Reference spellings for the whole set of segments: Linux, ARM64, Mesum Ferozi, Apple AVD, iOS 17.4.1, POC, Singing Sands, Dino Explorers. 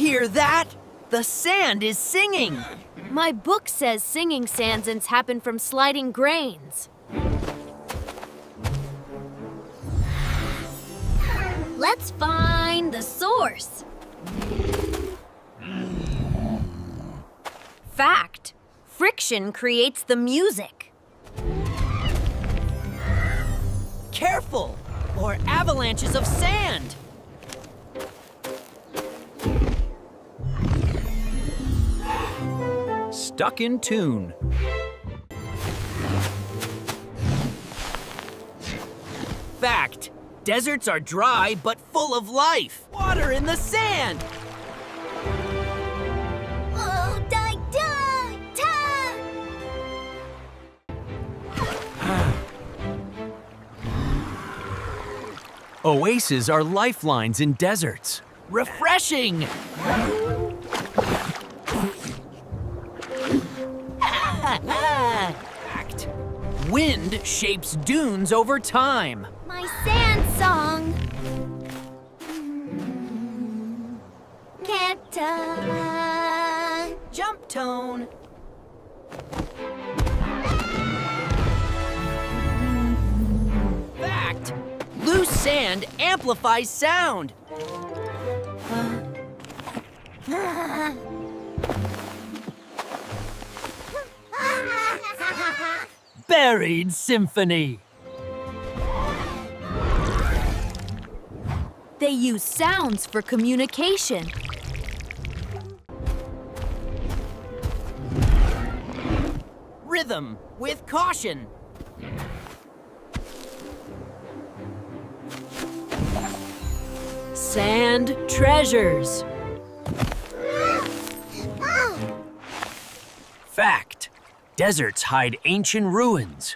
Hear that? The sand is singing. My book says singing sands happen from sliding grains. Let's find the source. Fact. Friction creates the music. Careful, or avalanches of sand. Stuck in tune. Fact. Deserts are dry but full of life. Water in the sand. Oh, die. Oases are lifelines in deserts. Refreshing. Fact. Wind shapes dunes over time. My sand song. Can't I? Jump tone. Fact. Loose sand amplifies sound. Buried symphony. They use sounds for communication. Rhythm with caution. Sand treasures. Fact. Deserts hide ancient ruins.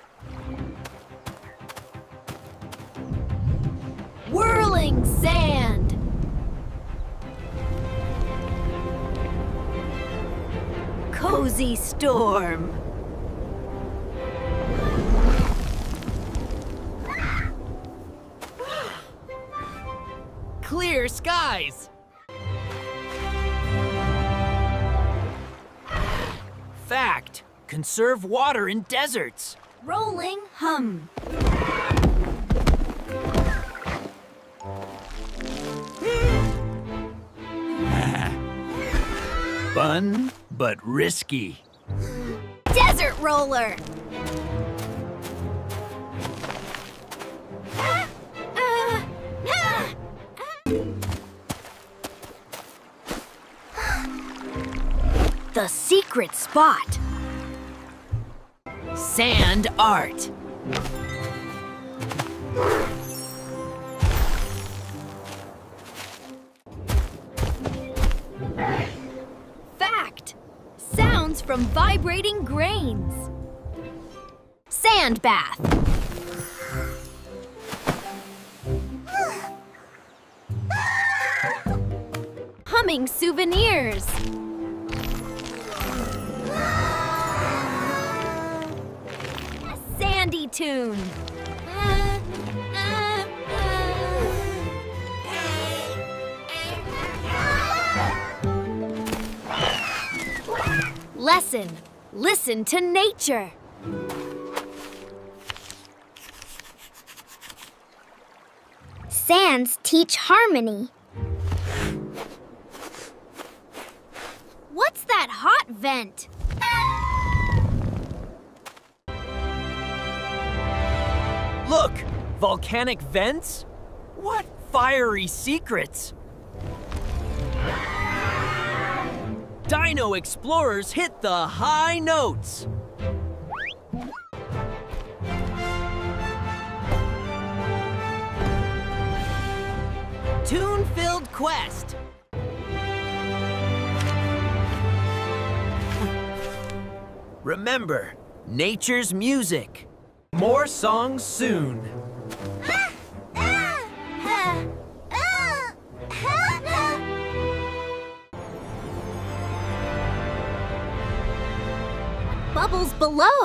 Whirling sand. Cozy storm. Clear skies. Fact. Conserve water in deserts. Rolling hum. Fun, but risky. Desert roller. The secret spot. Sand art. Fact. Sounds from vibrating grains. Sand bath. Humming souvenirs. Sandy tune. Lesson. Listen to nature. Sands teach harmony. What's that hot vent? Look! Volcanic vents? What fiery secrets! Dino Explorers hit the high notes! Tune-filled quest! Remember, nature's music. More songs soon. Bubbles below.